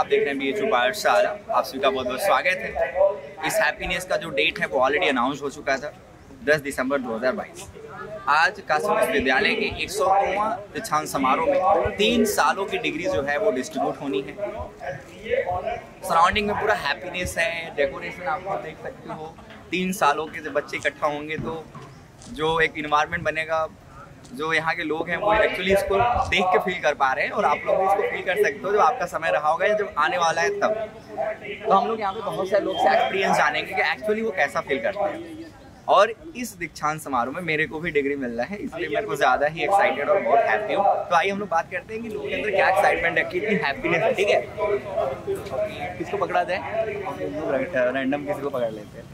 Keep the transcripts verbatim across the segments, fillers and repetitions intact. आप देख रहे हैं बीएचयू पाठशाला, आप सभी का बहुत बहुत स्वागत है। इस हैप्पीनेस का जो डेट है वो ऑलरेडी अनाउंस हो चुका था, दस दिसंबर दो हज़ार बाईस। आज काशी विश्वविद्यालय के एक सौ दीक्षांत समारोह में तीन सालों की डिग्री जो है वो डिस्ट्रीब्यूट होनी है। सराउंडिंग में पूरा हैप्पीनेस है, डेकोरेशन आप लोग देख सकते हो। तीन सालों के जब बच्चे इकट्ठा होंगे तो जो एक इन्वायरमेंट बनेगा, जो यहाँ के लोग हैं वो एक्चुअली इसको देख के फील कर पा रहे हैं और आप लोग भी इसको फील कर सकते हो जब आपका समय रहा होगा या जब आने वाला है तब। तो हम लोग यहाँ पे बहुत सारे लोग से एक्सपीरियंस जानेंगे कि एक्चुअली वो कैसा फील करते हैं। और इस दीक्षांत समारोह में मेरे को भी डिग्री मिल रहा है, इसलिए मेरे को ज़्यादा ही एक्साइटेड और बहुत हैप्पी हूँ। तो आइए हम लोग बात करते हैं कि लोगों के अंदर क्या एक्साइटमेंट है, कितनी हैप्पीनेस है। ठीक है, किसको पकड़ा जाए? रैंडम किसी को पकड़ लेते हैं।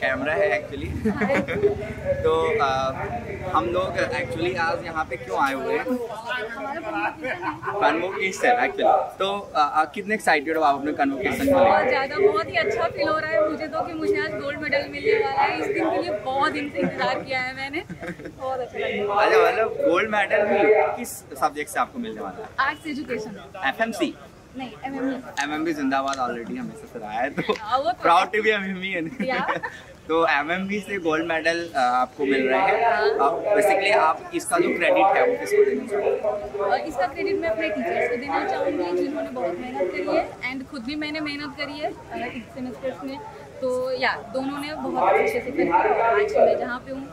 कैमरा है एक्चुअली। तो आ, हम लोग एक्चुअली आज यहाँ पे क्यों आए हुए हैं? Convocation actually. तो आ, आ, कितने एक्साइटेड हो आप अपने कन्वोकेशन को? बहुत ज़्यादा, बहुत ही अच्छा फील हो रहा है मुझे तो कि मुझे आज गोल्ड मेडल मिलने वाला है। इस दिन के लिए बहुत दिन से इंतजार किया है मैंने, बहुत अच्छा। अच्छा, मतलब गोल्ड मेडल भी किस सब्जेक्ट से आपको मिलने वाला है? Arts education, F M C नहीं, एमएमबी। एमएमबी जिंदाबाद, ऑलरेडी हमें सराहा है तो प्राउड टू बी एमएमबी है। तो एमएमबी से गोल्ड मेडल आपको मिल रहा है। आप बेसिकली आप इसका जो क्रेडिट है वो किसको देना चाहोगे? और इसका क्रेडिट मैं अपने टीचर्स को देना चाहूँगी जिन्होंने बहुत मेहनत करी है एंड खुद भी मैंने मेहनत करी है इस सेमेस्टर्स में। तो या दोनों ने बहुत अच्छे से करी। आज मैं जहाँ पे हूँ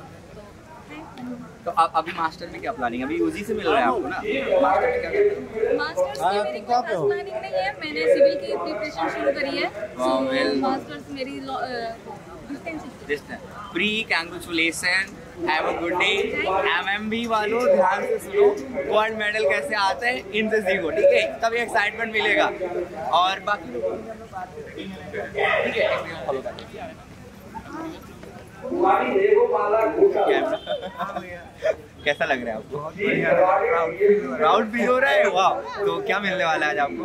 तो आप अभी मास्टर में क्या प्लानिंग है? अभी यूजी से मिल रहा है आपको ना, मास्टर में क्या करते हैं? मास्टर्स की मेरी कोई खास प्लानिंग नहीं है, मैंने सिविल की प्रिपरेशन शुरू करी है। सो मास्टर्स मेरी distance. Pre congratulation, have a good day. MMB वालों ध्यान से सुनो, गोल्ड मेडल कैसे आता है इनसे सीखो, ठीक है? तब एक्साइटमेंट मिलेगा। और बाकी ठीक है, कैसा लग रहा है आपको? प्राउड भी हो रहा है। वाह, तो क्या मिलने वाला है आज आपको?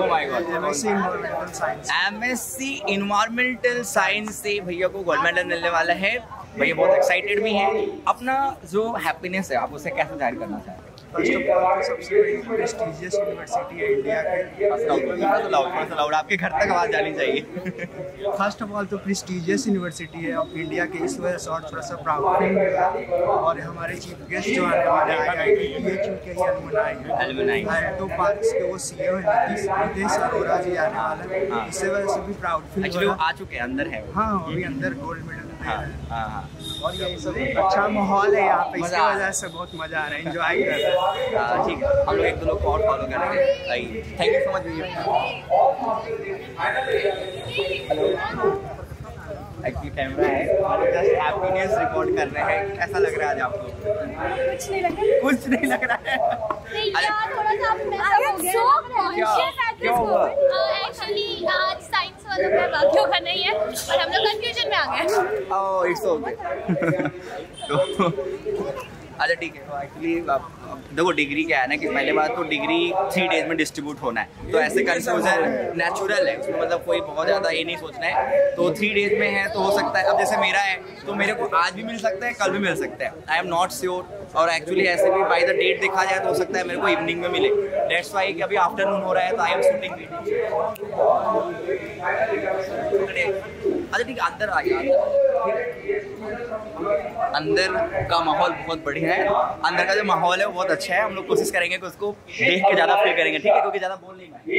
Oh my God, MSc environmental science से भैया को गोल्ड मेडल मिलने वाला है। भैया बहुत एक्साइटेड भी हैं। अपना जो हैप्पीनेस है आप उसे कैसे जाहिर करना चाहते हैं? सबसे प्रेस्टीजियस यूनिवर्सिटी है इंडिया के, तो आपके घर तक आवाज़ जानी चाहिए। फर्स्ट ऑफ ऑल तो प्रेस्टीजियस यूनिवर्सिटी है ऑफ इंडिया के, इस वजह से और थोड़ा सा प्राउड फील मिला। और हमारे चीफ गेस्ट जो आने वाले हैं बीएचयू के ही एलुमनाई हैं, तो पार्ट्स के वो सीईओ हैं नितेश अरोरा जी आने वाले हैं, इस वजह से भी प्राउड फील। एक्चुअली वो आ चुके हैं, अंदर है। हाँ, अभी अंदर गोल्ड मेडल। हाँ, और ये सब अच्छा माहौल है यहाँ पे, इसकी वजह से बहुत मजा आ रहा है, एंजॉय कर रहे हैं। ठीक है, हम लोग एक दो लोग को और फॉलो करेंगे। थैंक यू सो मच भैया। एक्चुअली कैमरा है और जस्ट हैप्पीनेस रिकॉर्ड कर रहे हैं। कैसा लग रहा है आज आपको? कुछ नहीं लग रहा, कुछ नहीं लग रहा है। एक्चुअली आज साइंस वालों का बाकियों का नहीं है और हम लोग कंफ्यूजन में आ गए। Oh, it's okay. अच्छा ठीक है, तो एक्चुअली आप देखो डिग्री क्या है ना कि पहले बात तो डिग्री थ्री डेज में डिस्ट्रीब्यूट होना है, तो ऐसे कंफ्यूजन नेचुरल है उसमें, मतलब कोई बहुत ज़्यादा ये नहीं सोचना है। तो थ्री डेज में है तो हो सकता है, अब जैसे मेरा है तो मेरे को आज भी मिल सकता है, कल भी मिल सकता है। I am not sure. और एक्चुअली ऐसे भी बाई द डेट देखा जाए तो हो सकता है मेरे को इवनिंग में मिले। डेट्स वाई कि अभी आफ्टरनून हो रहा है तो आई एम शूटिंग। अच्छा ठीक है, अंदर आ गया। अंदर का माहौल बहुत बढ़िया है, अंदर का जो माहौल है वो बहुत अच्छा है। हम लोग कोशिश करेंगे कि उसको देख के ज़्यादा फील करेंगे, ठीक है? क्योंकि ज़्यादा बोल नहीं पाएंगे।